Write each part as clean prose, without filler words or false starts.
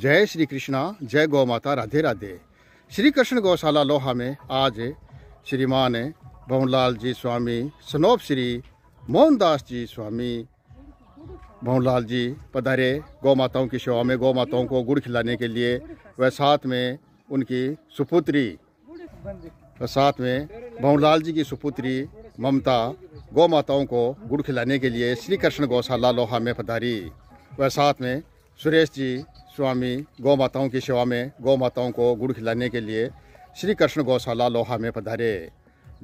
जय श्री कृष्णा, जय गौ माता, राधे राधे। श्री कृष्ण गौशाला लोहा में आज श्रीमान भवनलाल जी स्वामी, स्नोप श्री मोहनदास जी स्वामी भवनलाल जी पधारे गौ माताओं की सेवा में, गौ माताओं को गुड़ खिलाने के लिए। वह साथ में उनकी सुपुत्री, साथ में भवनलाल जी की सुपुत्री ममता गौ माताओं को गुड़ खिलाने के लिए श्री कृष्ण गौशाला लोहा में पधारी। वह साथ में सुरेश जी स्वामी गौ माताओं की सेवा में, गौ माताओं को गुड़ खिलाने के लिए श्री कृष्ण गौशाला लोहा में पधारे।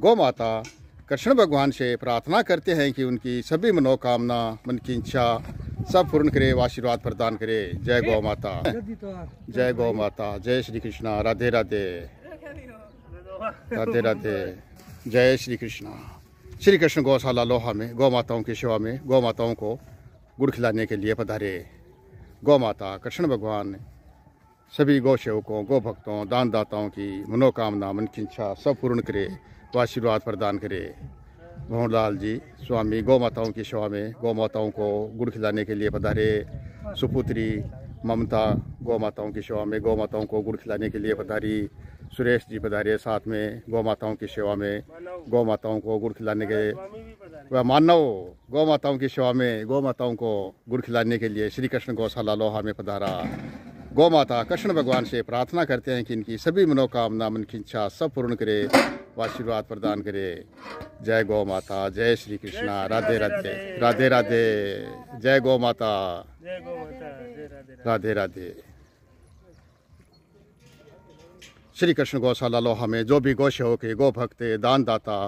गौ माता कृष्ण भगवान से प्रार्थना करते हैं कि उनकी सभी मनोकामना, मन की इच्छा सब पूर्ण करे, आशीर्वाद प्रदान करे। जय गौ माता, जय गौ माता, जय श्री कृष्णा, राधे राधे, राधे राधे, जय श्री कृष्णा। श्री कृष्ण गौशाला लोहा में गौ माताओं की सेवा में गौ माताओं को गुड़ खिलाने के लिए पधारे। गौ माता कृष्ण भगवान सभी गौ सेवकों, गौ भक्तों, दानदाताओं की मनोकामना, मन की इच्छा सब पूर्ण करे, आशीर्वाद प्रदान करे। भवनलाल जी स्वामी गौ माताओं की सेवा में गौ माताओं को गुड़ खिलाने के लिए पधारे। सुपुत्री ममता गौ माताओं की सेवा में गौ माताओं को गुड़ खिलाने के लिए पधारी। सुरेश जी पधारे साथ में गौ माताओं की सेवा में गौ माताओं को गुड़ खिलाने के। वह मानव गौ माताओं की सेवा में गौ माताओं को गुड़ खिलाने के लिए श्री कृष्ण गौशाला लोहा में पधारा। गौ माता कृष्ण भगवान से प्रार्थना करते हैं कि इनकी सभी मनोकामना, मन की इच्छा सब पूर्ण करे, आशीर्वाद प्रदान करे। जय गौ माता, जय श्री कृष्णा, राधे राधे, राधे राधे, जय गौ माता, राधे राधे। श्री कृष्ण गौशाला लोहा में जो भी गौ सेवक, गौ भक्त, दानदाता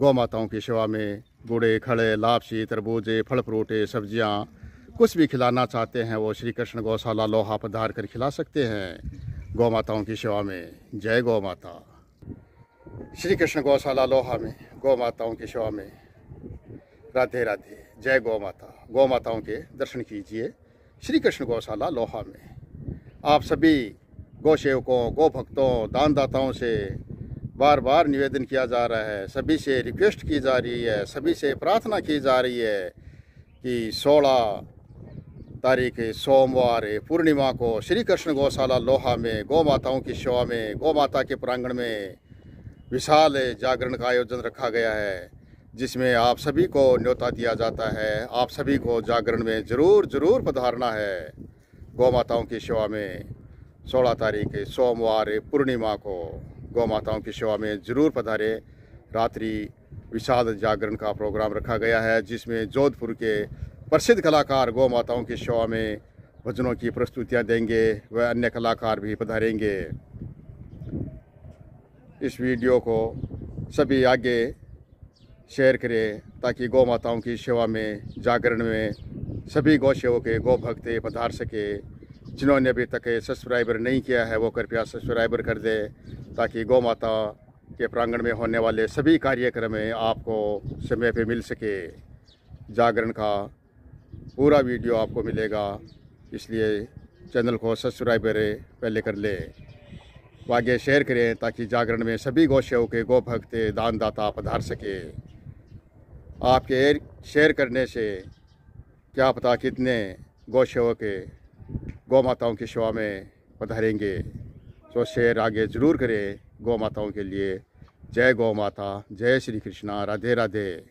गौ माताओं की सेवा में गुड़े, खड़े, लापसी, तरबूजे, फल, फ्रूटे, सब्जियां कुछ भी खिलाना चाहते हैं वो श्री कृष्ण गौशाला लोहा पधार कर खिला सकते हैं गौ माताओं की सेवा में। जय गौ माता। श्री कृष्ण गौशाला लोहा में गौ माताओं की सेवा में राधे राधे, जय गौ माता। गौ माताओं के दर्शन कीजिए श्री कृष्ण गौशाला लोहा में। आप सभी गौ सेवकों, गौ भक्तों, दानदाताओं से बार बार निवेदन किया जा रहा है, सभी से रिक्वेस्ट की जा रही है, सभी से प्रार्थना की जा रही है कि 16 तारीख सोमवार पूर्णिमा को श्री कृष्ण गौशाला लोहा में गौ माताओं की सेवा में गौ माता के प्रांगण में विशाल जागरण का आयोजन रखा गया है, जिसमें आप सभी को न्योता दिया जाता है। आप सभी को जागरण में ज़रूर ज़रूर पधारना है गौ माताओं की सेवा में। 16 तारीख सोमवार पूर्णिमा को गौ माताओं की सेवा में जरूर पधारे। रात्रि विशाल जागरण का प्रोग्राम रखा गया है, जिसमें जोधपुर के प्रसिद्ध कलाकार गौ माताओं की सेवा में भजनों की प्रस्तुतियां देंगे, व अन्य कलाकार भी पधारेंगे। इस वीडियो को सभी आगे शेयर करें ताकि गौ माताओं की सेवा में, जागरण में सभी गौ सेवक, गौ भक्त पधार सके। जिन्होंने अभी तक सब्सक्राइबर नहीं किया है वो कृपया सब्सक्राइबर कर दे, ताकि गौ माता के प्रांगण में होने वाले सभी कार्यक्रम आपको समय पे मिल सके। जागरण का पूरा वीडियो आपको मिलेगा, इसलिए चैनल को सब्सक्राइबर पहले कर ले, आगे शेयर करें ताकि जागरण में सभी गौ सेवक, गौ भक्त, दानदाता पधार सके। आपके शेयर करने से क्या पता कितने गौ सेवक गौ माताओं की सेवा में पधारेंगे, तो शेयर आगे ज़रूर करें गौ माताओं के लिए। जय गौ माता, जय श्री कृष्णा, राधे राधे।